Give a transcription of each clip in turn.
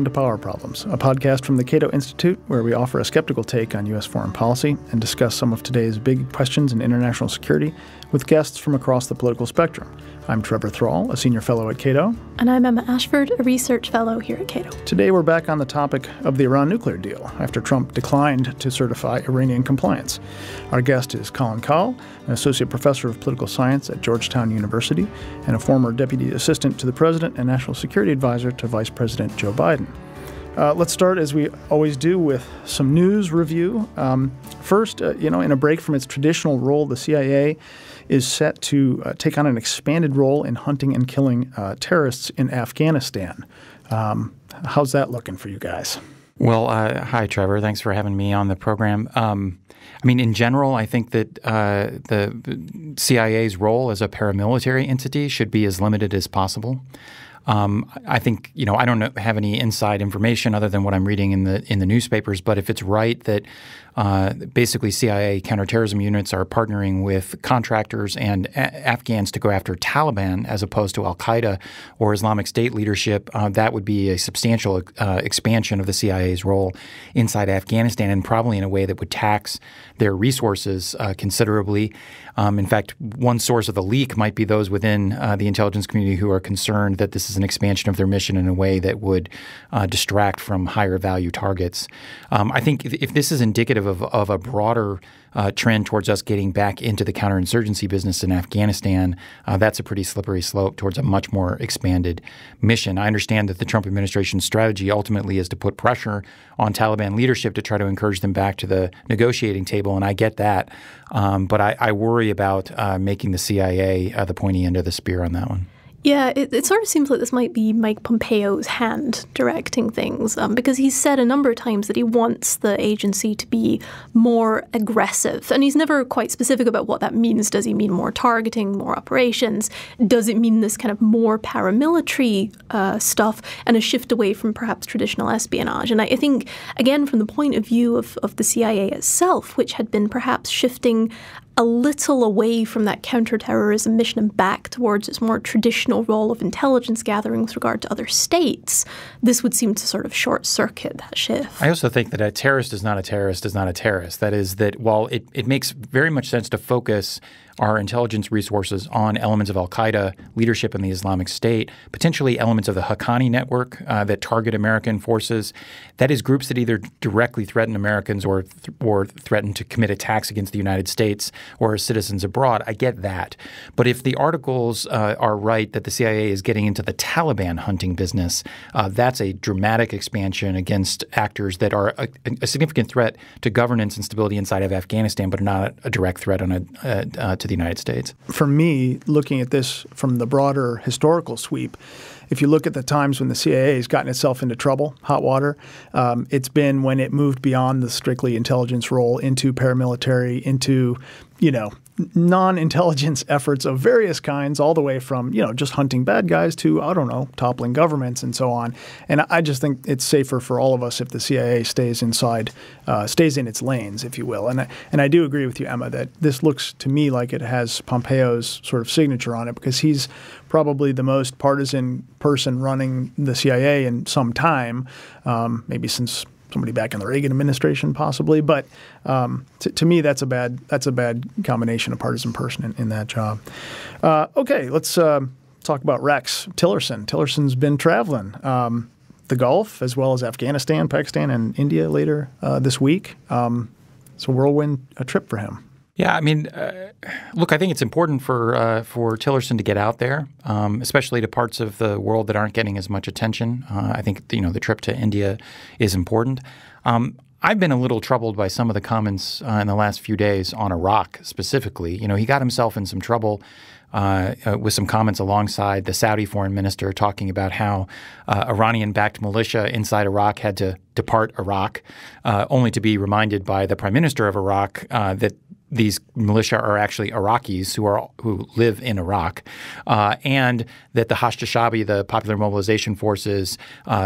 Welcome to Power Problems, a podcast from the Cato Institute where we offer a skeptical take on U.S. foreign policy and discuss some of today's big questions in international security with guests from across the political spectrum. I'm Trevor Thrall, a senior fellow at Cato. And I'm Emma Ashford, a research fellow here at Cato. Today we're back on the topic of the Iran nuclear deal after Trump declined to certify Iranian compliance. Our guest is Colin Kahl, an associate professor of political science at Georgetown University and a former deputy assistant to the president and national security advisor to Vice President Joe Biden. Let's start, as we always do, with some news review. First, in a break from its traditional role, the CIA is set to take on an expanded role in hunting and killing terrorists in Afghanistan. How's that looking for you guys? Well, hi, Trevor. Thanks for having me on the program. In general, I think that the CIA's role as a paramilitary entity should be as limited as possible. I don't have any inside information other than what I'm reading in the newspapers, but if it's right that basically CIA counterterrorism units are partnering with contractors and Afghans to go after Taliban as opposed to al-Qaeda or Islamic State leadership, that would be a substantial expansion of the CIA's role inside Afghanistan, and probably in a way that would tax their resources considerably. In fact, one source of the leak might be those within the intelligence community who are concerned that this is an expansion of their mission in a way that would distract from higher value targets. I think if this is indicative of a broader trend towards us getting back into the counterinsurgency business in Afghanistan, that's a pretty slippery slope towards a much more expanded mission. I understand that the Trump administration's strategy ultimately is to put pressure on Taliban leadership to try to encourage them back to the negotiating table, and I get that. But I worry about making the CIA the pointy end of the spear on that one. Yeah, it sort of seems like this might be Mike Pompeo's hand directing things, because he's said a number of times that he wants the agency to be more aggressive. And he's never quite specific about what that means. Does he mean more targeting, more operations? Does it mean this kind of more paramilitary stuff and a shift away from perhaps traditional espionage? And I think, again, from the point of view of the CIA itself, which had been perhaps shifting a little away from that counterterrorism mission and back towards its more traditional role of intelligence gathering with regard to other states, this would seem to sort of short-circuit that shift. I also think that a terrorist is not a terrorist is not a terrorist. That is, that while it makes very much sense to focus our intelligence resources on elements of al-Qaeda leadership in the Islamic State, potentially elements of the Haqqani network that target American forces. That is, groups that either directly threaten Americans or threaten to commit attacks against the United States or citizens abroad. I get that. But if the articles are right that the CIA is getting into the Taliban hunting business, that's a dramatic expansion against actors that are a significant threat to governance and stability inside of Afghanistan, but are not a direct threat on to the United States. For me, looking at this from the broader historical sweep, if you look at the times when the CIA has gotten itself into trouble, hot water, it's been when it moved beyond the strictly intelligence role into paramilitary, into, non-intelligence efforts of various kinds, all the way from, just hunting bad guys to, toppling governments and so on. And I just think it's safer for all of us if the CIA stays in its lanes, if you will. And I do agree with you, Emma, that this looks to me like it has Pompeo's sort of signature on it, because he's probably the most partisan person running the CIA in some time, maybe since somebody back in the Reagan administration, possibly, but to me, that's a bad combination of partisan person in that job. Okay, let's talk about Rex Tillerson. Tillerson's been traveling the Gulf as well as Afghanistan, Pakistan, and India later this week. It's a whirlwind trip for him. Yeah, look, I think it's important for Tillerson to get out there, especially to parts of the world that aren't getting as much attention. I think the trip to India is important. I've been a little troubled by some of the comments in the last few days on Iraq specifically. He got himself in some trouble with some comments alongside the Saudi foreign minister talking about how Iranian-backed militia inside Iraq had to depart Iraq, only to be reminded by the prime minister of Iraq that these militia are actually Iraqis who live in Iraq, and that the Hashd al-Shaabi, the Popular Mobilization Forces,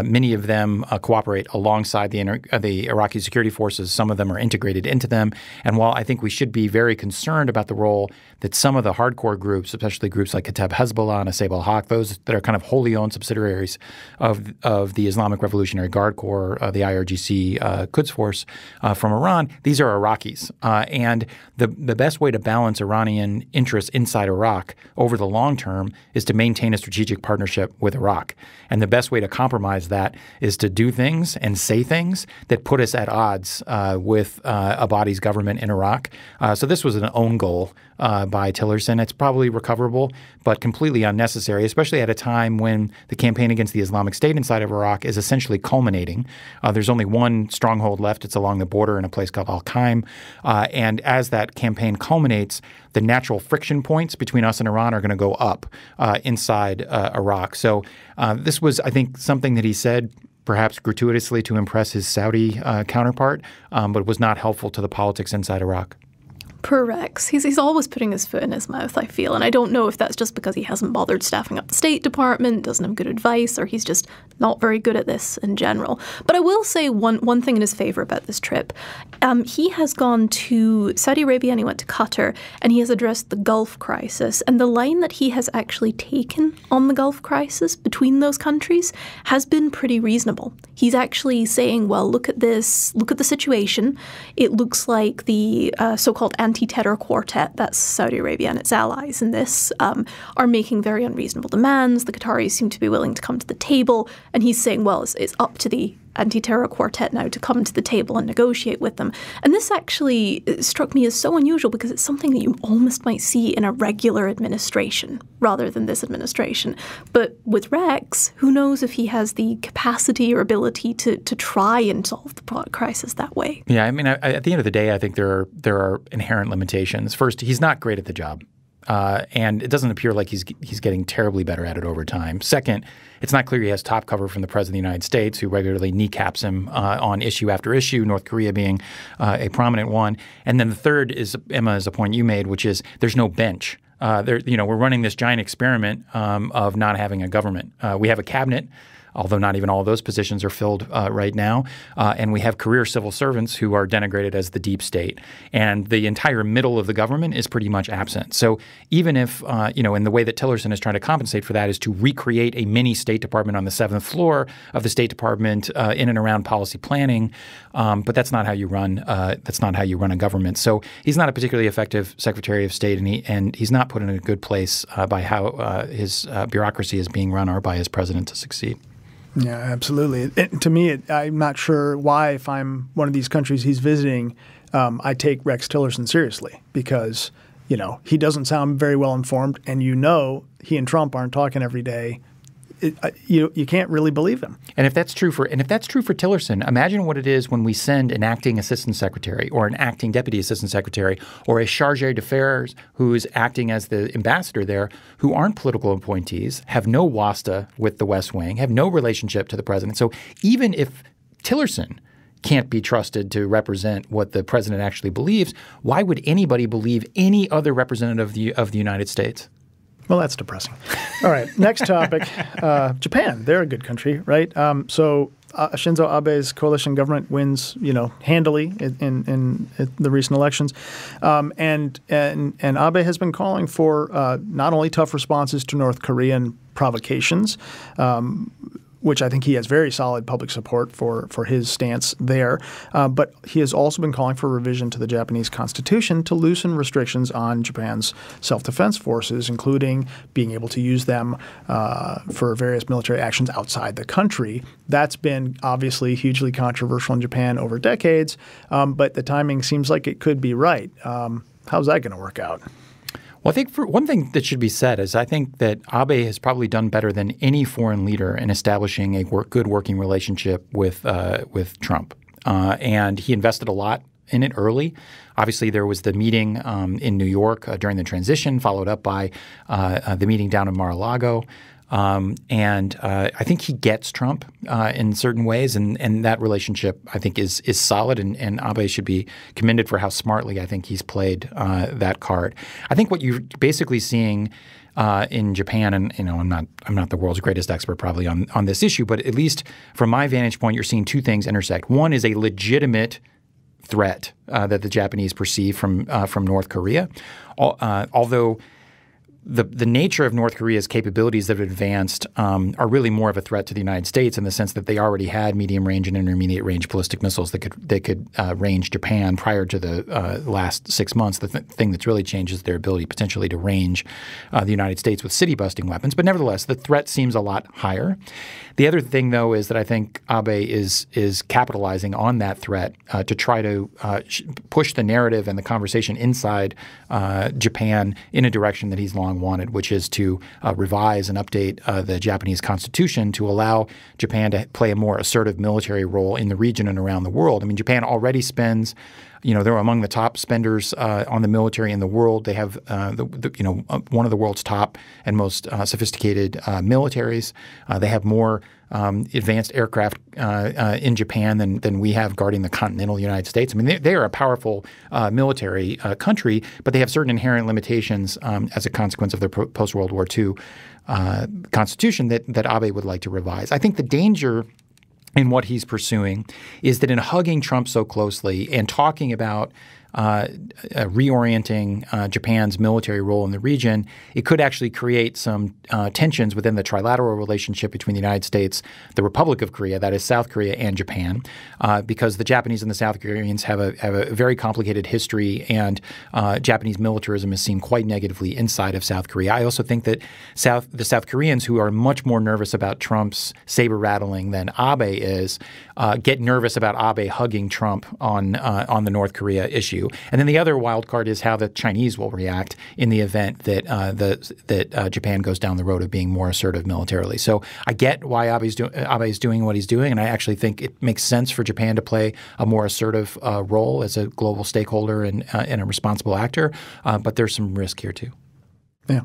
many of them cooperate alongside the Iraqi security forces. Some of them are integrated into them. And while I think we should be very concerned about the role that some of the hardcore groups, especially groups like Kitab Hezbollah and Asab al-Haq, those that are kind of wholly owned subsidiaries of the Islamic Revolutionary Guard Corps, the IRGC Quds Force from Iran, these are Iraqis. And the best way to balance Iranian interests inside Iraq over the long term is to maintain a strategic partnership with Iraq. And the best way to compromise that is to do things and say things that put us at odds with Abadi's government in Iraq. So this was an own goal by Tillerson. It's probably recoverable, but completely unnecessary, especially at a time when the campaign against the Islamic State inside of Iraq is essentially culminating. There's only one stronghold left. It's along the border in a place called al-Qaim. And as that campaign culminates, the natural friction points between us and Iran are going to go up inside Iraq. So this was, I think, something that he said perhaps gratuitously to impress his Saudi counterpart, but was not helpful to the politics inside Iraq. Per Rex, he's always putting his foot in his mouth, I feel, and I don't know if that's just because he hasn't bothered staffing up the State Department, doesn't have good advice, or he's just not very good at this in general. But I will say one thing in his favor about this trip. He has gone to Saudi Arabia and he went to Qatar, and he has addressed the Gulf crisis, and the line that he has actually taken on the Gulf crisis between those countries has been pretty reasonable. He's actually saying, well, look at this, look at the situation. It looks like the so-called anti-terror quartet, that's Saudi Arabia and its allies in this, are making very unreasonable demands. The Qataris seem to be willing to come to the table. And he's saying, well, it's up to the anti-terror quartet now to come to the table and negotiate with them. And this actually struck me as so unusual because it's something that you almost might see in a regular administration rather than this administration. But with Rex, who knows if he has the capacity or ability to try and solve the crisis that way. Yeah, I mean, at the end of the day, I think there are inherent limitations. First, he's not great at the job. And it doesn't appear like he's getting terribly better at it over time. Second, it's not clear he has top cover from the President of the United States, who regularly kneecaps him on issue after issue, North Korea being a prominent one. And then the third is, Emma, is a point you made, which is there's no bench. You know, we're running this giant experiment of not having a government. We have a cabinet, although not even all of those positions are filled right now. And we have career civil servants who are denigrated as the deep state. And the entire middle of the government is pretty much absent. So even if, you know, and the way that Tillerson is trying to compensate for that is to recreate a mini State Department on the 7th floor of the State Department in and around policy planning. But that's not how you run, that's not how you run a government. So he's not a particularly effective Secretary of State, and he's not put in a good place by how his bureaucracy is being run or by his president to succeed. Yeah, absolutely. To me, I'm not sure why, if I'm one of these countries he's visiting, I take Rex Tillerson seriously because, you know, he doesn't sound very well informed, and you know he and Trump aren't talking every day. You can't really believe him. And if that's true for Tillerson, imagine what it is when we send an acting assistant secretary or an acting deputy assistant secretary or a charge d'affaires who's acting as the ambassador there, who aren't political appointees, have no wasta with the West Wing, have no relationship to the president. So even if Tillerson can't be trusted to represent what the president actually believes, why would anybody believe any other representative of the United States? Well, that's depressing. All right, next topic, Japan. They're a good country, right? So Shinzo Abe's coalition government wins, you know, handily in the recent elections, and Abe has been calling for not only tough responses to North Korean provocations, which I think he has very solid public support for his stance there. But he has also been calling for a revision to the Japanese constitution to loosen restrictions on Japan's self-defense forces, including being able to use them for various military actions outside the country. That's been obviously hugely controversial in Japan over decades, but the timing seems like it could be right. How's that going to work out? Well, I think for one thing that should be said is I think that Abe has probably done better than any foreign leader in establishing a good working relationship with Trump. And he invested a lot in it early. Obviously, there was the meeting in New York during the transition, followed up by the meeting down in Mar-a-Lago. And I think he gets Trump in certain ways, and that relationship I think is solid, and Abe should be commended for how smartly I think he's played that card. I think what you're basically seeing in Japan, and you know, I'm not the world's greatest expert probably on this issue, but at least from my vantage point, you're seeing two things intersect. One is a legitimate threat that the Japanese perceive from North Korea, although the nature of North Korea's capabilities that have advanced are really more of a threat to the United States in the sense that they already had medium-range and intermediate-range ballistic missiles that could range Japan prior to the last 6 months. The thing that's really changed is their ability potentially to range the United States with city-busting weapons. But nevertheless, the threat seems a lot higher. The other thing, though, is that I think Abe is capitalizing on that threat to try to push the narrative and the conversation inside Japan in a direction that he's long wanted, which is to revise and update the Japanese constitution to allow Japan to play a more assertive military role in the region and around the world. I mean, Japan already spends, you know, they're among the top spenders on the military in the world. They have, one of the world's top and most sophisticated militaries. They have more advanced aircraft in Japan than we have guarding the continental United States. I mean, they are a powerful military country, but they have certain inherent limitations as a consequence of their post-World War II constitution that Abe would like to revise. I think the danger in what he's pursuing is that in hugging Trump so closely and talking about reorienting Japan's military role in the region, it could actually create some tensions within the trilateral relationship between the United States, the Republic of Korea, that is South Korea, and Japan, because the Japanese and the South Koreans have a very complicated history, and Japanese militarism is seen quite negatively inside of South Korea. I also think that the South Koreans, who are much more nervous about Trump's saber-rattling than Abe is, get nervous about Abe hugging Trump on the North Korea issue. And then the other wild card is how the Chinese will react in the event that Japan goes down the road of being more assertive militarily. So I get why Abe's doing what he's doing, and I actually think it makes sense for Japan to play a more assertive role as a global stakeholder and a responsible actor. But there's some risk here too. Yeah,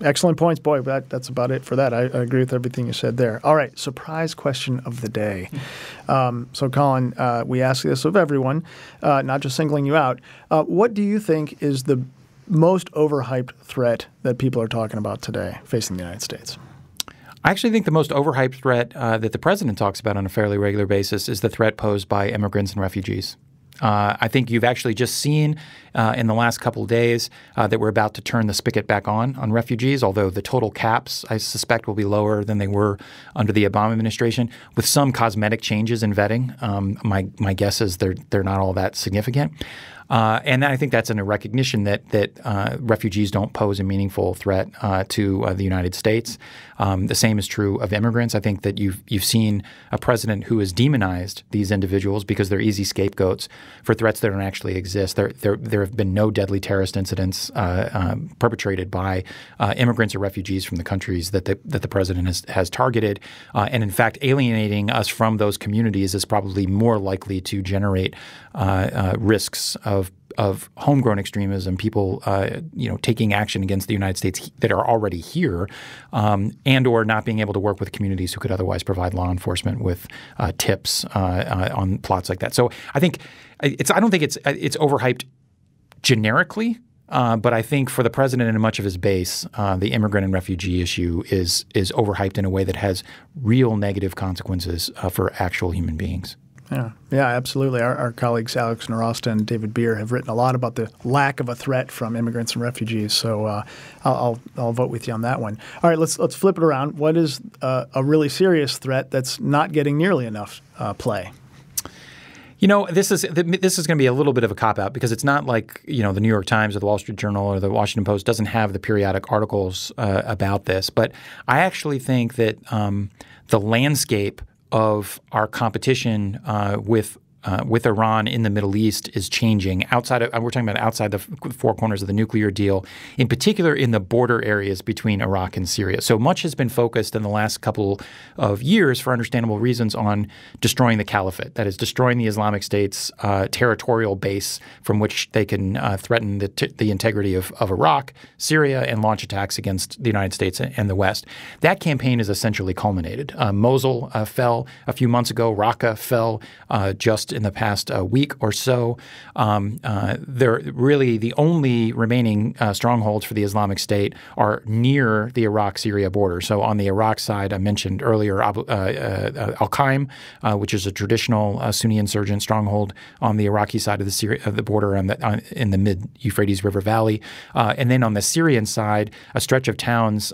excellent points. Boy, that's about it for that. I agree with everything you said there. All right, surprise question of the day. So, Colin, we ask this of everyone, not just singling you out. What do you think is the most overhyped threat that people are talking about today facing the United States? I actually think the most overhyped threat that the president talks about on a fairly regular basis is the threat posed by immigrants and refugees. I think you've actually just seen in the last couple of days that we're about to turn the spigot back on refugees, although the total caps, I suspect, will be lower than they were under the Obama administration, with some cosmetic changes in vetting. My guess is they're not all that significant. And I think that's in a recognition that refugees don't pose a meaningful threat to the United States. The same is true of immigrants. I think that you've seen a president who has demonized these individuals because they're easy scapegoats for threats that don't actually exist. There have been no deadly terrorist incidents perpetrated by immigrants or refugees from the countries that the president has targeted. And in fact, alienating us from those communities is probably more likely to generate risks of homegrown extremism, people taking action against the United States that are already here, and or not being able to work with communities who could otherwise provide law enforcement with tips on plots like that. So I think I don't think it's overhyped generically. But I think for the president and much of his base, the immigrant and refugee issue is overhyped in a way that has real negative consequences for actual human beings. Yeah, absolutely. Our colleagues Alex Narosta and David Beer have written a lot about the lack of a threat from immigrants and refugees. So I'll vote with you on that one. All right, let's flip it around. What is a really serious threat that's not getting nearly enough play? You know, this is going to be a little bit of a cop-out because it's not like, you know, the New York Times or the Wall Street Journal or the Washington Post doesn't have the periodic articles about this. But I actually think that the landscape of our competition with with Iran in the Middle East is changing outside of, we're talking about outside the four corners of the nuclear deal, in particular in the border areas between Iraq and Syria. So much has been focused in the last couple of years, for understandable reasons, on destroying the caliphate, that is destroying the Islamic State's territorial base from which they can threaten the integrity of Iraq, Syria, and launch attacks against the United States and the West. That campaign is essentially culminated. Mosul fell a few months ago. Raqqa fell just in the past week or so. They're really the only remaining strongholds for the Islamic State are near the Iraq-Syria border. So on the Iraq side, I mentioned earlier al-Qaim, which is a traditional Sunni insurgent stronghold on the Iraqi side of the border in the mid-Euphrates River Valley. And then on the Syrian side, a stretch of towns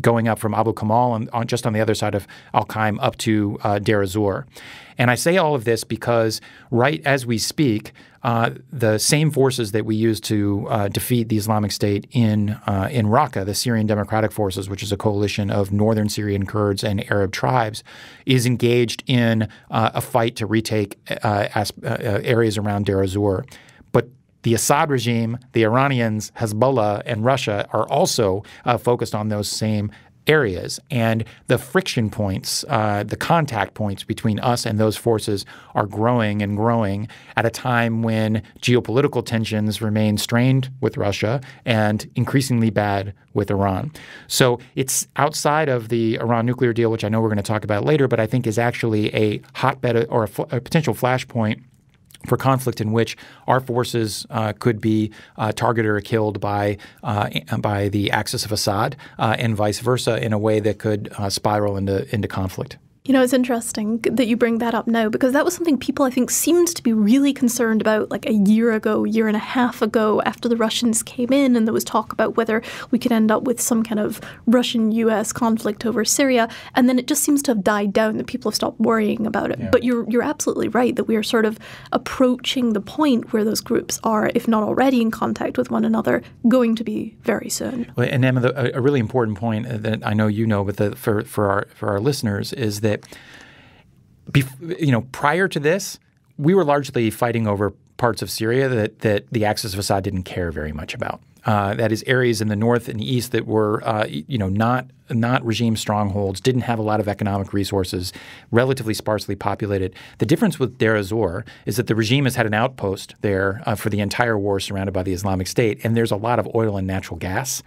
going up from Abu Kamal on just on the other side of al-Qaim up to Deir ez-Zor. And I say all of this because right as we speak, the same forces that we used to defeat the Islamic State in Raqqa, the Syrian Democratic Forces, which is a coalition of northern Syrian Kurds and Arab tribes, is engaged in a fight to retake areas around Deir ez-Zor. But the Assad regime, the Iranians, Hezbollah, and Russia are also focused on those same areas, and the friction points, the contact points between us and those forces are growing and growing at a time when geopolitical tensions remain strained with Russia and increasingly bad with Iran. So it's outside of the Iran nuclear deal, which I know we're going to talk about later, but I think is actually a hotbed or a potential flashpoint for conflict in which our forces could be targeted or killed by the axis of Assad and vice versa in a way that could spiral into conflict. You know, it's interesting that you bring that up now, because that was something people, I think, seemed to be really concerned about like a year ago, year and a half ago, after the Russians came in, and there was talk about whether we could end up with some kind of Russian-US conflict over Syria. And then it just seems to have died down, that people have stopped worrying about it. Yeah. But you're absolutely right that we are sort of approaching the point where those groups are, if not already in contact with one another, going to be very soon. Well, and Emma, a really important point that I know you know, but for our listeners is that, you know, prior to this, we were largely fighting over parts of Syria that the axis of Assad didn't care very much about. That is, areas in the north and east that were, you know, not regime strongholds, didn't have a lot of economic resources, relatively sparsely populated. The difference with Deir ez-Zor is that the regime has had an outpost there for the entire war, surrounded by the Islamic State, and there's a lot of oil and natural gas.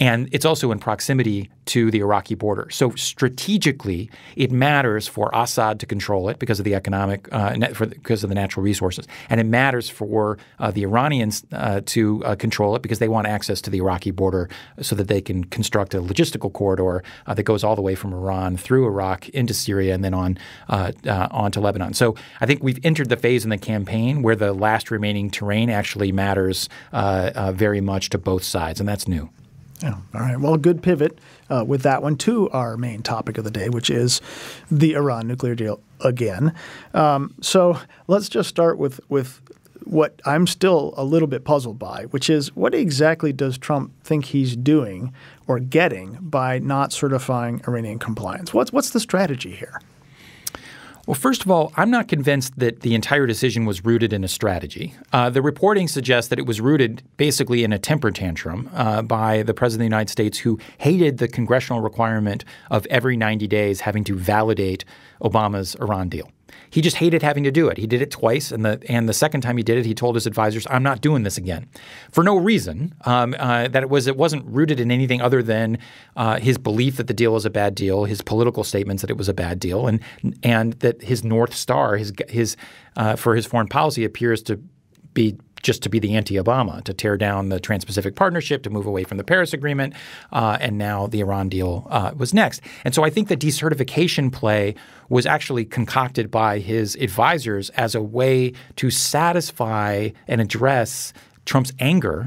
And it's also in proximity to the Iraqi border. So strategically, it matters for Assad to control it because of the economic because of the natural resources. And it matters for the Iranians to control it because they want access to the Iraqi border so that they can construct a logistical corridor that goes all the way from Iran through Iraq into Syria and then on to Lebanon. So I think we've entered the phase in the campaign where the last remaining terrain actually matters very much to both sides, and that's new. Yeah. All right. Well, good pivot with that one to our main topic of the day, which is the Iran nuclear deal again. So let's just start with what I'm still a little bit puzzled by, which is what exactly does Trump think he's doing or getting by not certifying Iranian compliance? What's the strategy here? Well, first of all, I'm not convinced that the entire decision was rooted in a strategy. The reporting suggests that it was rooted basically in a temper tantrum by the President of the United States, who hated the congressional requirement of every 90 days having to validate Obama's Iran deal. He just hated having to do it. He did it twice, and the second time he did it, he told his advisors, "I'm not doing this again," for no reason. That it wasn't rooted in anything other than his belief that the deal was a bad deal, his political statements that it was a bad deal, and that his North Star, his for his foreign policy, appears to be just to be the anti-Obama, to tear down the Trans-Pacific Partnership, to move away from the Paris Agreement, and now the Iran deal was next. And so I think the decertification play was actually concocted by his advisors as a way to satisfy and address Trump's anger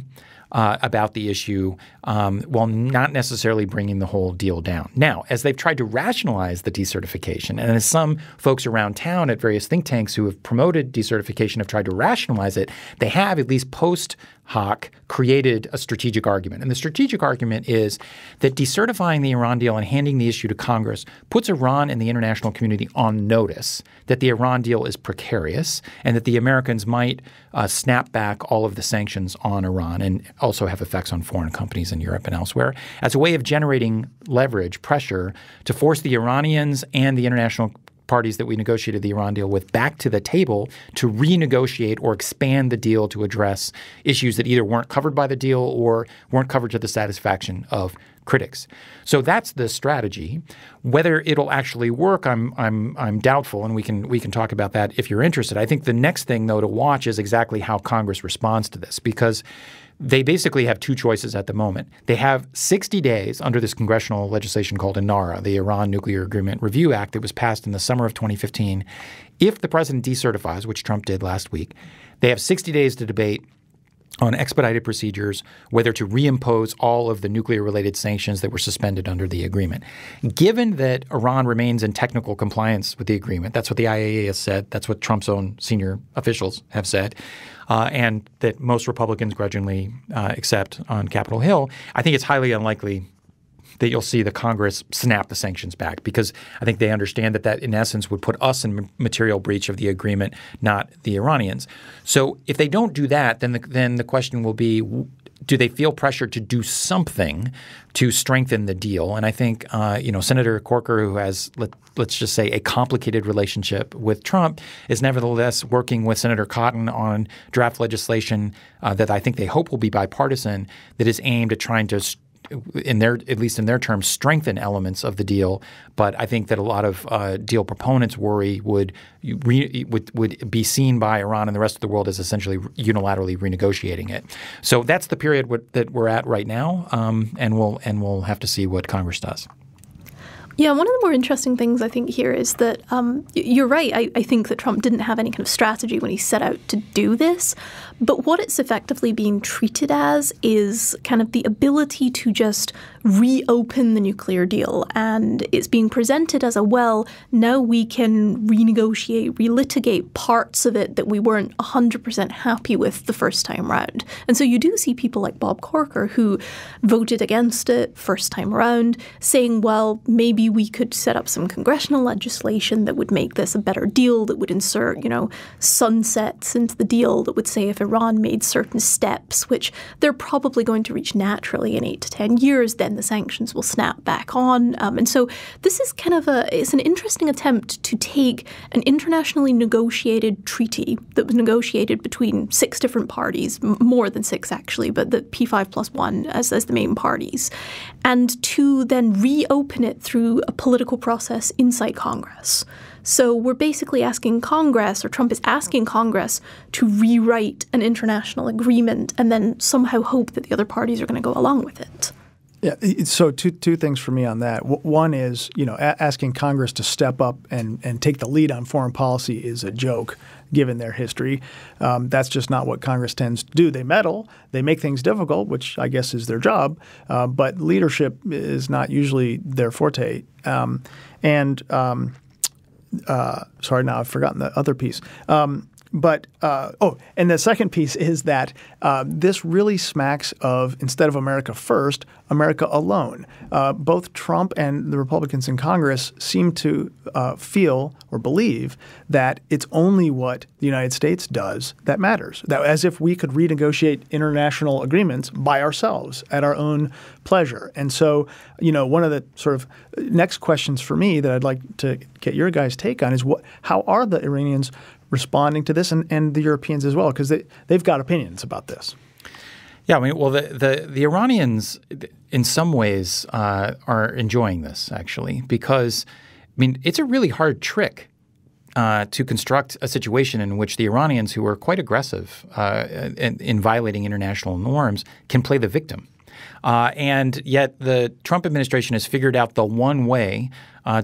about the issue while not necessarily bringing the whole deal down. Now, as they've tried to rationalize the decertification, and as some folks around town at various think tanks who have promoted decertification have tried to rationalize it, they have, at least post Haq, created a strategic argument. And the strategic argument is that decertifying the Iran deal and handing the issue to Congress puts Iran and the international community on notice that the Iran deal is precarious and that the Americans might snap back all of the sanctions on Iran and also have effects on foreign companies in Europe and elsewhere as a way of generating leverage, pressure to force the Iranians and the international parties that we negotiated the Iran deal with back to the table to renegotiate or expand the deal to address issues that either weren't covered by the deal or weren't covered to the satisfaction of critics. So that's the strategy. Whether it'll actually work, I'm doubtful, and we can talk about that if you're interested. I think the next thing, though, to watch is exactly how Congress responds to this, because they basically have two choices at the moment. They have 60 days under this congressional legislation called INARA, the Iran Nuclear Agreement Review Act that was passed in the summer of 2015. If the president decertifies, which Trump did last week, they have 60 days to debate on expedited procedures whether to reimpose all of the nuclear-related sanctions that were suspended under the agreement. Given that Iran remains in technical compliance with the agreement, that's what the IAEA has said, that's what Trump's own senior officials have said, and that most Republicans grudgingly accept on Capitol Hill, I think it's highly unlikely that you'll see the Congress snap the sanctions back, because I think they understand that that in essence would put us in material breach of the agreement, not the Iranians. So if they don't do that, then the question will be, do they feel pressure to do something to strengthen the deal? And I think you know, Senator Corker, who has, let's just say, a complicated relationship with Trump, is nevertheless working with Senator Cotton on draft legislation that I think they hope will be bipartisan, that is aimed at trying to at least in their terms, strengthen elements of the deal. But I think that a lot of deal proponents worry would be seen by Iran and the rest of the world as essentially unilaterally renegotiating it. So that's the period that we're at right now, and we'll have to see what Congress does. Yeah, one of the more interesting things I think here is that you're right. I think that Trump didn't have any kind of strategy when he set out to do this. But what it's effectively being treated as is kind of the ability to just reopen the nuclear deal. And it's being presented as, a, well, now we can renegotiate, relitigate parts of it that we weren't 100% happy with the first time round. And so you do see people like Bob Corker, who voted against it first time around, saying, well, maybe we could set up some congressional legislation that would make this a better deal, that would insert, you know, sunsets into the deal, that would say if Iran made certain steps, which they're probably going to reach naturally in 8 to 10 years, then the sanctions will snap back on. And so this is kind of it's an interesting attempt to take an internationally negotiated treaty that was negotiated between 6 different parties, more than 6 actually, but the P5 plus 1 as the main parties, and to then reopen it through a political process inside Congress. So we're basically asking Congress, or Trump is asking Congress, to rewrite an international agreement and then somehow hope that the other parties are going to go along with it. Yeah. So two things for me on that. One is, you know, asking Congress to step up and take the lead on foreign policy is a joke, given their history. That's just not what Congress tends to do. They meddle. They make things difficult, which I guess is their job. But leadership is not usually their forte. Sorry, now I've forgotten the other piece. And the second piece is that this really smacks of, instead of America first, America alone. Both Trump and the Republicans in Congress seem to feel or believe that it's only what the United States does that matters, that as if we could renegotiate international agreements by ourselves at our own pleasure. And so, you know, one of the sort of next questions for me that I'd like to get your guys' take on is how are the Iranians responding to this, and the Europeans as well, because they've got opinions about this. Yeah, I mean, well, the Iranians in some ways are enjoying this, actually, because, I mean, it's a really hard trick to construct a situation in which the Iranians, who are quite aggressive in violating international norms, can play the victim. And yet the Trump administration has figured out the one way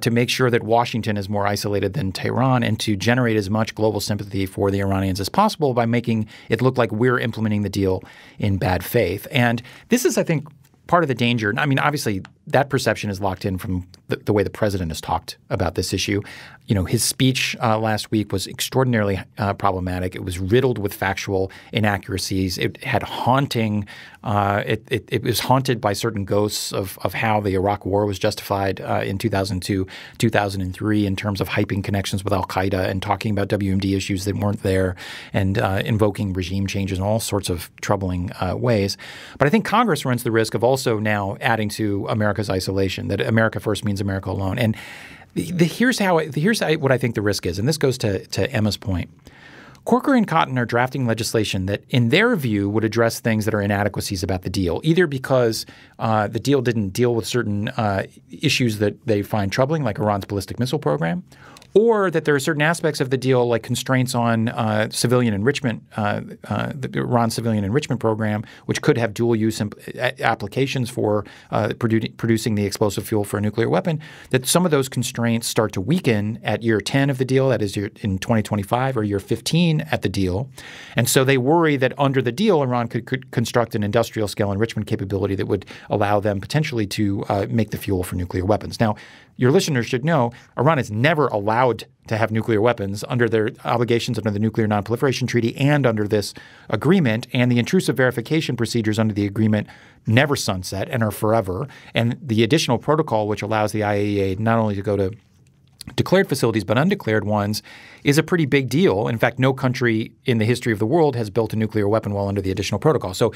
to make sure that Washington is more isolated than Tehran and to generate as much global sympathy for the Iranians as possible by making it look like we're implementing the deal in bad faith. And this is, I think, part of the danger. I mean, obviously, that perception is locked in from the way the president has talked about this issue. You know, his speech last week was extraordinarily problematic. It was riddled with factual inaccuracies. It had haunting it was haunted by certain ghosts of how the Iraq war was justified in 2002, 2003 in terms of hyping connections with al-Qaeda and talking about WMD issues that weren't there and invoking regime changes in all sorts of troubling ways. But I think Congress runs the risk of also now adding to America's isolation, that America first means America alone. And here's what I think the risk is, and this goes to Emma's point. Corker and Cotton are drafting legislation that, in their view, would address things that are inadequacies about the deal, either because the deal didn't deal with certain issues that they find troubling, like Iran's ballistic missile program, or that there are certain aspects of the deal, like constraints on civilian enrichment, the Iran civilian enrichment program, which could have dual use applications for producing the explosive fuel for a nuclear weapon, that some of those constraints start to weaken at year 10 of the deal, that is in 2025, or year 15 at the deal. And so they worry that under the deal, Iran could construct an industrial scale enrichment capability that would allow them potentially to make the fuel for nuclear weapons. Now, your listeners should know Iran is never allowed to have nuclear weapons under their obligations under the Nuclear Nonproliferation Treaty and under this agreement, and the intrusive verification procedures under the agreement never sunset and are forever. And the Additional Protocol, which allows the IAEA not only to go to declared facilities but undeclared ones, is a pretty big deal. In fact, no country in the history of the world has built a nuclear weapon while under the Additional Protocol. So,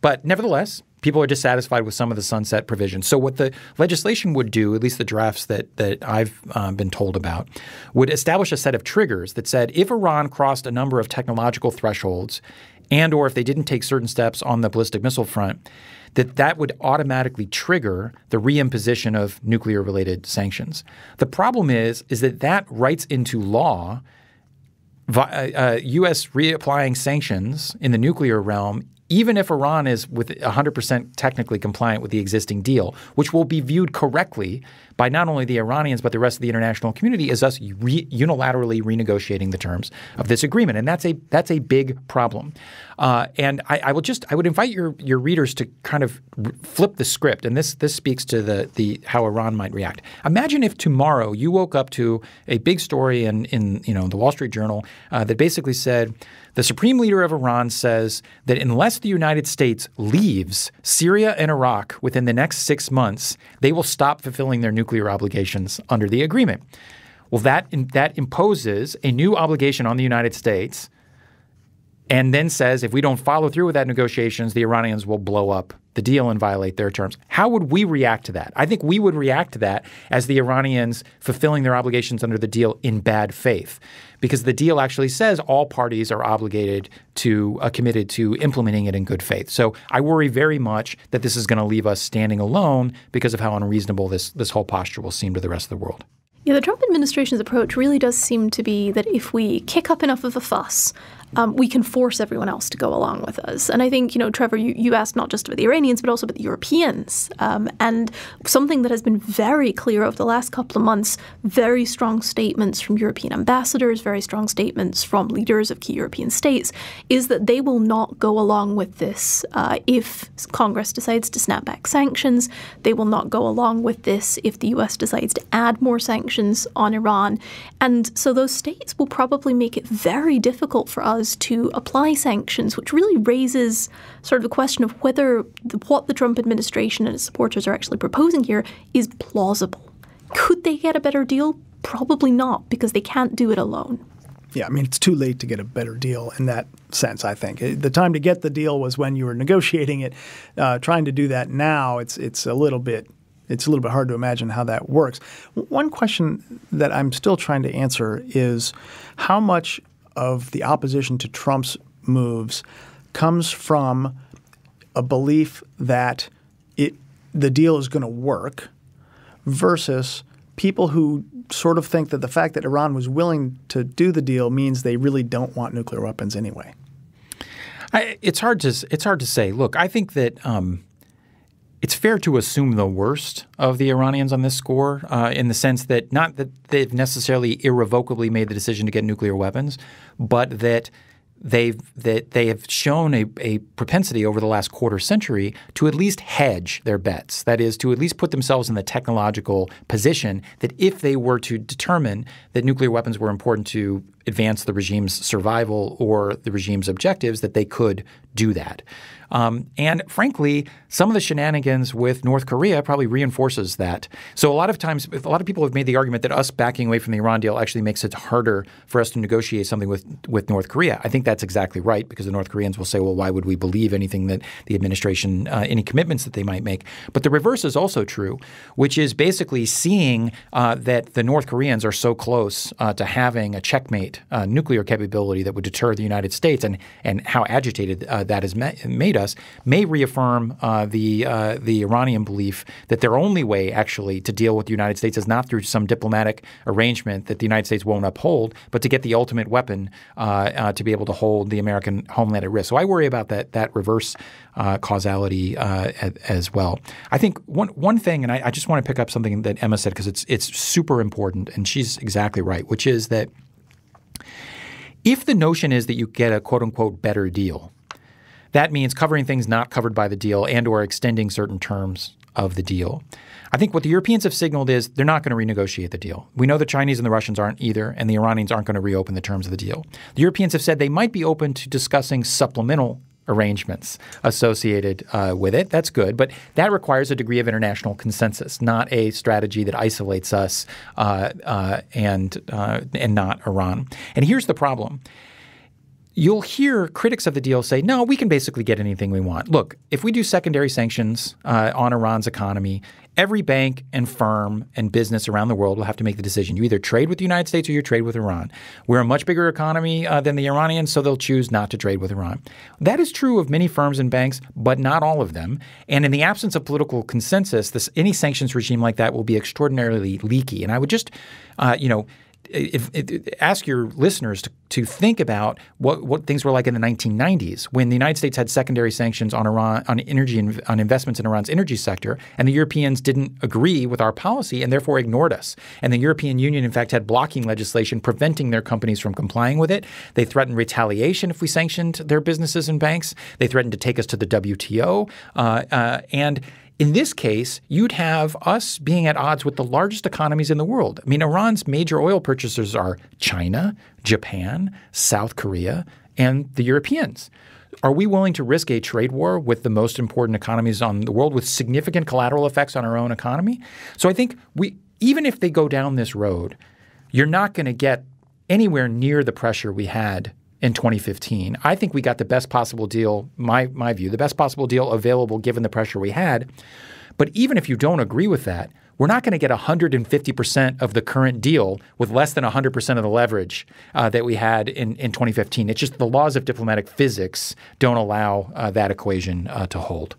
but nevertheless, people are dissatisfied with some of the sunset provisions. So what the legislation would do, at least the drafts that I've been told about, would establish a set of triggers that said if Iran crossed a number of technological thresholds and or if they didn't take certain steps on the ballistic missile front, that would automatically trigger the reimposition of nuclear-related sanctions. The problem is that writes into law U.S. reapplying sanctions in the nuclear realm even if Iran is with 100% technically compliant with the existing deal, which will be viewed correctly by not only the Iranians but the rest of the international community as us unilaterally renegotiating the terms of this agreement, and that's a big problem. And I would invite your readers to kind of flip the script, and this speaks to the how Iran might react. Imagine if tomorrow you woke up to a big story in the Wall Street Journal that basically said the supreme leader of Iran says that unless the United States leaves Syria and Iraq within the next 6 months, they will stop fulfilling their nuclear obligations under the agreement. Well, that imposes a new obligation on the United States and then says if we don't follow through with that negotiations, the Iranians will blow up the deal and violate their terms. How would we react to that? I think we would react to that as the Iranians fulfilling their obligations under the deal in bad faith, because the deal actually says all parties are obligated to committed to implementing it in good faith. So I worry very much that this is going to leave us standing alone because of how unreasonable this whole posture will seem to the rest of the world. Yeah, the Trump administration's approach really does seem to be that if we kick up enough of a fuss, we can force everyone else to go along with us. And I think, Trevor, you asked not just about the Iranians, but also about the Europeans. And something that has been very clear over the last couple of months, very strong statements from European ambassadors, very strong statements from leaders of key European states, is that they will not go along with this if Congress decides to snap back sanctions. They will not go along with this if the U.S. decides to add more sanctions on Iran. And so those states will probably make it very difficult for us to apply sanctions, which really raises sort of a question of whether what the Trump administration and its supporters are actually proposing here is plausible. Could they get a better deal? Probably not, because they can't do it alone. Yeah, I mean, it's too late to get a better deal in that sense, I think. The time to get the deal was when you were negotiating it. Trying to do that now, it's a little bit hard to imagine how that works. One question that I'm still trying to answer is how much of the opposition to Trump's moves comes from a belief that the deal is going to work versus people who sort of think that the fact that Iran was willing to do the deal means they really don't want nuclear weapons anyway. It's hard to say. Look, I think that it's fair to assume the worst of the Iranians on this score in the sense that not that they've necessarily irrevocably made the decision to get nuclear weapons, but that they have shown a propensity over the last quarter century to at least hedge their bets. That is, to at least put themselves in the technological position that if they were to determine that nuclear weapons were important to advance the regime's survival or the regime's objectives, that they could do that. And frankly, some of the shenanigans with North Korea probably reinforces that. So a lot of times, a lot of people have made the argument that us backing away from the Iran deal actually makes it harder for us to negotiate something with North Korea. I think that's exactly right, because the North Koreans will say, well, why would we believe anything that the administration, any commitments that they might make? But the reverse is also true, which is basically seeing that the North Koreans are so close to having a checkmate nuclear capability that would deter the United States, and how agitated that has made us, may reaffirm the Iranian belief that their only way actually to deal with the United States is not through some diplomatic arrangement that the United States won't uphold, but to get the ultimate weapon to be able to hold the American homeland at risk. So I worry about that reverse causality as well. I think one thing, and I just want to pick up something that Emma said, because it's super important, and she's exactly right, which is that if the notion is that you get a quote-unquote better deal, that means covering things not covered by the deal and or extending certain terms of the deal. I think what the Europeans have signaled is they're not going to renegotiate the deal. We know the Chinese and the Russians aren't either, and the Iranians aren't going to reopen the terms of the deal. The Europeans have said they might be open to discussing supplemental arrangements associated with it. That's good, but that requires a degree of international consensus, not a strategy that isolates us and not Iran. And here's the problem. You'll hear critics of the deal say, no, we can basically get anything we want. Look, if we do secondary sanctions on Iran's economy, every bank and firm and business around the world will have to make the decision. You either trade with the United States or you trade with Iran. We're a much bigger economy than the Iranians, so they'll choose not to trade with Iran. That is true of many firms and banks, but not all of them. And in the absence of political consensus, any sanctions regime like that will be extraordinarily leaky. And I would just, ask your listeners to think about what things were like in the 1990s when the United States had secondary sanctions on Iran, on energy, on investments in Iran's energy sector, and the Europeans didn't agree with our policy and therefore ignored us. And the European Union, in fact, had blocking legislation preventing their companies from complying with it. They threatened retaliation if we sanctioned their businesses and banks. They threatened to take us to the WTO. In this case, you'd have us being at odds with the largest economies in the world. I mean, Iran's major oil purchasers are China, Japan, South Korea, and the Europeans. Are we willing to risk a trade war with the most important economies on the world with significant collateral effects on our own economy? So I think even if they go down this road, you're not going to get anywhere near the pressure we had in 2015. I think we got the best possible deal, my view, the best possible deal available given the pressure we had. But even if you don't agree with that, we're not going to get 150% of the current deal with less than 100% of the leverage that we had in 2015. It's just the laws of diplomatic physics don't allow that equation to hold.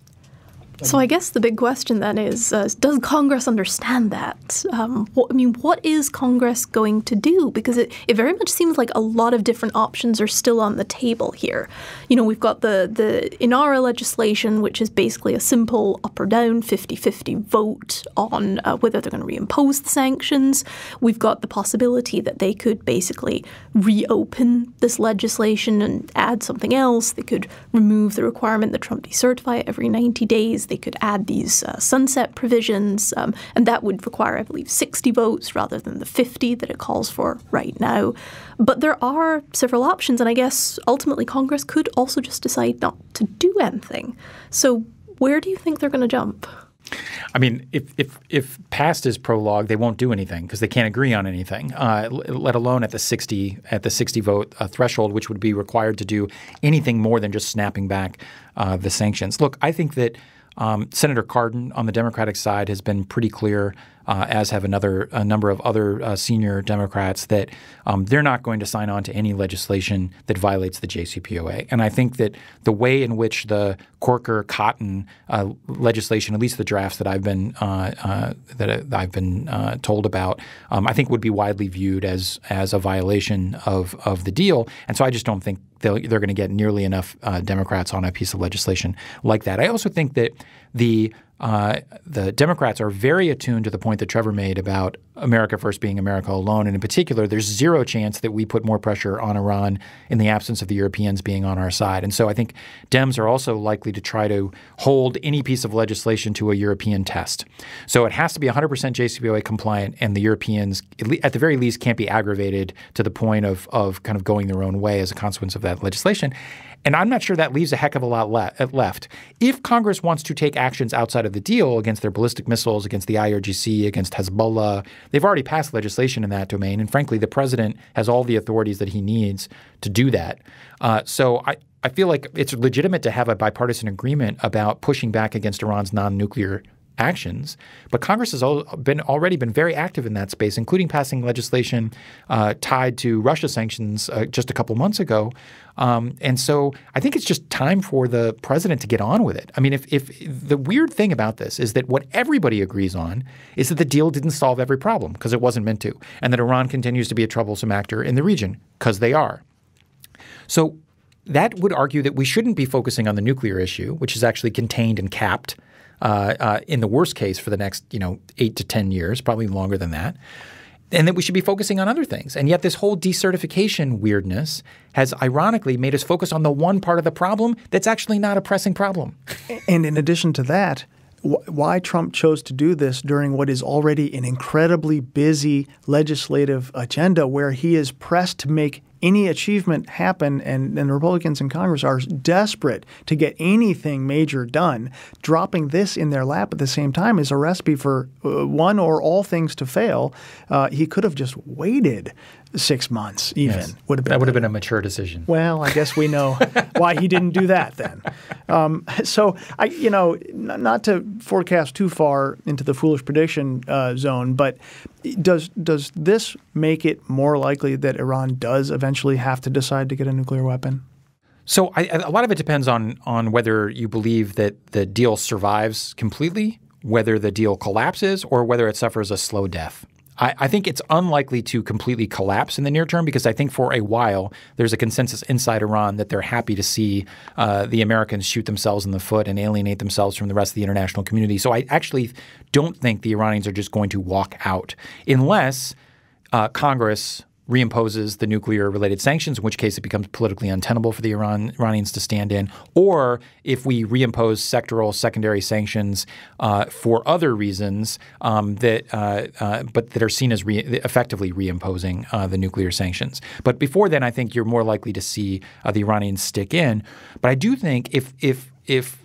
So I guess the big question then is, does Congress understand that? What is Congress going to do? Because it very much seems like a lot of different options are still on the table here. You know, we've got the INARA legislation, which is basically a simple up or down 50-50 vote on whether they're going to reimpose the sanctions. We've got the possibility that they could basically reopen this legislation and add something else. They could remove the requirement that Trump decertify it every 90 days. They could add these sunset provisions, and that would require, I believe, 60 votes rather than the 50 that it calls for right now. But there are several options, and I guess ultimately Congress could also just decide not to do anything. So where do you think they're going to jump? I mean, if past is prologue, they won't do anything because they can't agree on anything, let alone at the 60 vote threshold, which would be required to do anything more than just snapping back the sanctions. Look, I think that Senator Cardin on the Democratic side has been pretty clear, as have a number of other senior Democrats, that they're not going to sign on to any legislation that violates the JCPOA. And I think that the way in which the Corker-Cotton legislation, at least the drafts that I've been told about, I think would be widely viewed as a violation of the deal. And so I just don't think they're going to get nearly enough Democrats on a piece of legislation like that. I also think that the Democrats are very attuned to the point that Trevor made about America first being America alone. And in particular, there's zero chance that we put more pressure on Iran in the absence of the Europeans being on our side. And so I think Dems are also likely to try to hold any piece of legislation to a European test. So it has to be 100% JCPOA compliant, and the Europeans, at the very least, can't be aggravated to the point of kind of going their own way as a consequence of that legislation. And I'm not sure that leaves a heck of a lot left. If Congress wants to take actions outside of the deal against their ballistic missiles, against the IRGC, against Hezbollah, they've already passed legislation in that domain. And frankly, the president has all the authorities that he needs to do that. So I feel like it's legitimate to have a bipartisan agreement about pushing back against Iran's non-nuclear actions. But Congress has already been very active in that space, including passing legislation tied to Russia sanctions just a couple months ago. And so I think it's just time for the president to get on with it. I mean, if the weird thing about this is that what everybody agrees on is that the deal didn't solve every problem because it wasn't meant to, and that Iran continues to be a troublesome actor in the region because they are. So that would argue that we shouldn't be focusing on the nuclear issue, which is actually contained and capped in the worst case for the next, 8 to 10 years, probably longer than that, and that we should be focusing on other things. And yet this whole decertification weirdness has ironically made us focus on the one part of the problem that's actually not a pressing problem. And in addition to that, why Trump chose to do this during what is already an incredibly busy legislative agenda where he is pressed to make any achievement happen, and the Republicans in Congress are desperate to get anything major done. Dropping this in their lap at the same time is a recipe for one or all things to fail. He could have just waited 6 months even. Yes. That would have been a mature decision. Well, I guess we know why he didn't do that then. So not to forecast too far into the foolish prediction zone, but does this make it more likely that Iran does eventually have to decide to get a nuclear weapon? So a lot of it depends on whether you believe that the deal survives completely, whether the deal collapses, or whether it suffers a slow death. I think it's unlikely to completely collapse in the near term because I think for a while there's a consensus inside Iran that they're happy to see the Americans shoot themselves in the foot and alienate themselves from the rest of the international community. So I actually don't think the Iranians are just going to walk out unless Congress reimposes the nuclear-related sanctions, in which case it becomes politically untenable for the Iranians to stand in, or if we reimpose sectoral secondary sanctions for other reasons that are seen as effectively reimposing the nuclear sanctions. But before then, I think you're more likely to see the Iranians stick in. But I do think if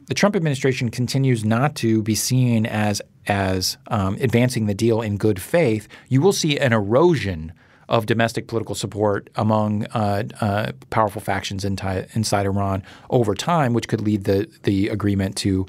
the Trump administration continues not to be seen as advancing the deal in good faith, you will see an erosion of domestic political support among powerful factions inside Iran over time, which could lead the agreement to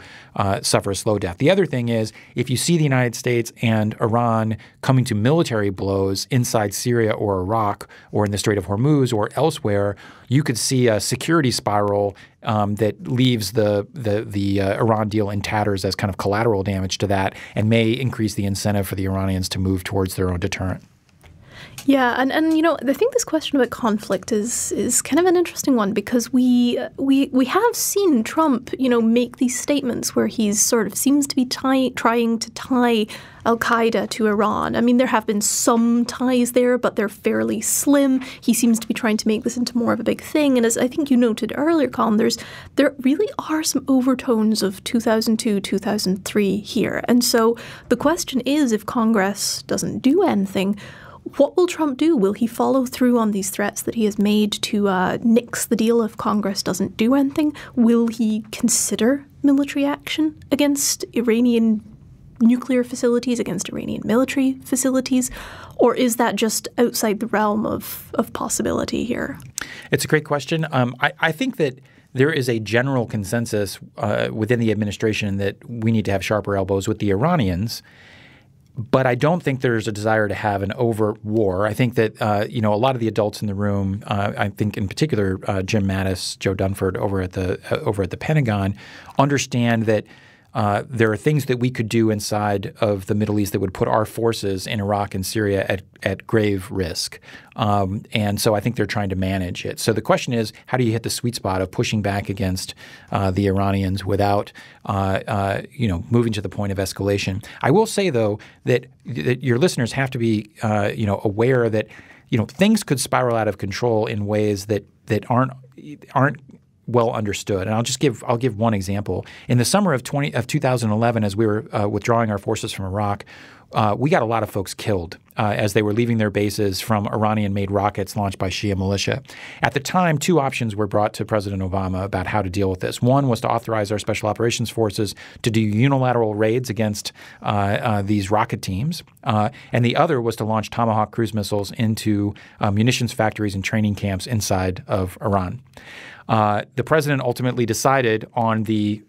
suffer a slow death. The other thing is, if you see the United States and Iran coming to military blows inside Syria or Iraq or in the Strait of Hormuz or elsewhere, you could see a security spiral that leaves the Iran deal in tatters as kind of collateral damage to that and may increase the incentive for the Iranians to move towards their own deterrent. Yeah, and I think this question about conflict is kind of an interesting one because we have seen Trump, make these statements where he's sort of seems to be trying to tie al-Qaeda to Iran. I mean, there have been some ties there, but they're fairly slim. He seems to be trying to make this into more of a big thing. And as I think you noted earlier, Colin, there really are some overtones of 2002, 2003 here. And so the question is, if Congress doesn't do anything, what will Trump do? Will he follow through on these threats that he has made to nix the deal if Congress doesn't do anything? Will he consider military action against Iranian nuclear facilities, against Iranian military facilities? Or is that just outside the realm of possibility here? It's a great question. I think that there is a general consensus within the administration that we need to have sharper elbows with the Iranians. But I don't think there's a desire to have an overt war. I think that a lot of the adults in the room, I think in particular Jim Mattis, Joe Dunford over at the Pentagon, understand that There are things that we could do inside of the Middle East that would put our forces in Iraq and Syria at grave risk. And so I think they're trying to manage it. So the question is, how do you hit the sweet spot of pushing back against the Iranians without, you know, moving to the point of escalation? I will say, though, that your listeners have to be, you know, aware that, you know, things could spiral out of control in ways that aren't well understood. And I'll give one example. In the summer of 2011, as we were withdrawing our forces from Iraq, we got a lot of folks killed as they were leaving their bases from Iranian-made rockets launched by Shia militia. At the time, two options were brought to President Obama about how to deal with this. One was to authorize our special operations forces to do unilateral raids against these rocket teams, and the other was to launch Tomahawk cruise missiles into munitions factories and training camps inside of Iran. The president ultimately decided on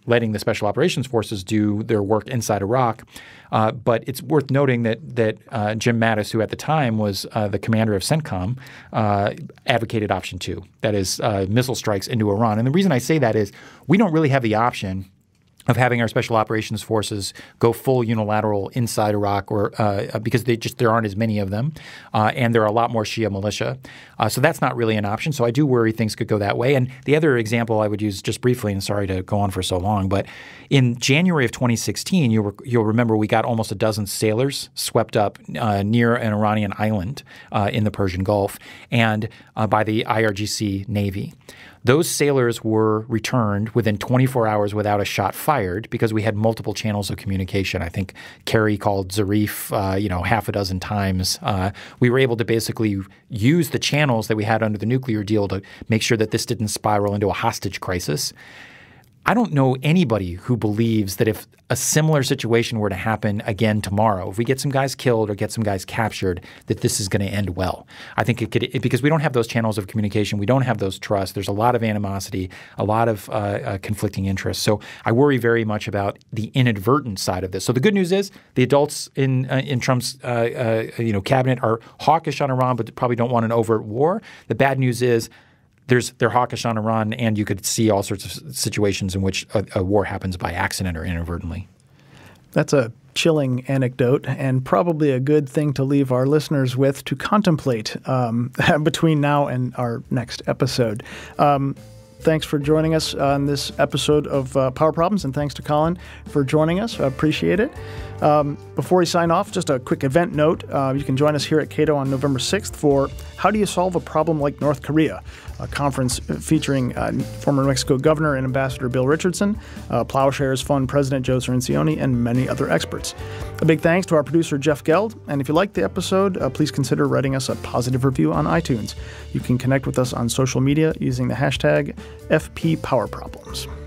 letting the special operations forces do their work inside Iraq, but it's worth noting that Jim Mattis, who at the time was the commander of CENTCOM, advocated option two, that is missile strikes into Iran. And the reason I say that is we don't really have the option of having our special operations forces go full unilateral inside Iraq, or because there aren't as many of them, and there are a lot more Shia militia, so that's not really an option. So I do worry things could go that way. And the other example I would use just briefly, and sorry to go on for so long, but in January of 2016, you'll remember we got almost a dozen sailors swept up near an Iranian island in the Persian Gulf, and by the IRGC Navy. Those sailors were returned within 24 hours without a shot fired because we had multiple channels of communication. I think Kerry called Zarif, you know, half a dozen times. We were able to basically use the channels that we had under the nuclear deal to make sure that this didn't spiral into a hostage crisis. I don't know anybody who believes that if a similar situation were to happen again tomorrow, if we get some guys killed or get some guys captured, that this is going to end well. I think it could, because we don't have those channels of communication. We don't have those trusts. There's a lot of animosity, a lot of conflicting interests. So I worry very much about the inadvertent side of this. So the good news is the adults in Trump's you know, cabinet are hawkish on Iran, but probably don't want an overt war. The bad news is they're hawkish on Iran, and you could see all sorts of situations in which a war happens by accident or inadvertently. That's a chilling anecdote, and probably a good thing to leave our listeners with to contemplate between now and our next episode. Thanks for joining us on this episode of Power Problems, and thanks to Colin for joining us. I appreciate it. Before we sign off, just a quick event note. You can join us here at Cato on November 6th for How Do You Solve a Problem Like North Korea?, a conference featuring former New Mexico Governor and Ambassador Bill Richardson, Plowshares Fund President Joe Cirincione, and many other experts. A big thanks to our producer, Jeff Geld. And if you liked the episode, please consider writing us a positive review on iTunes. You can connect with us on social media using the hashtag FPPowerProblems.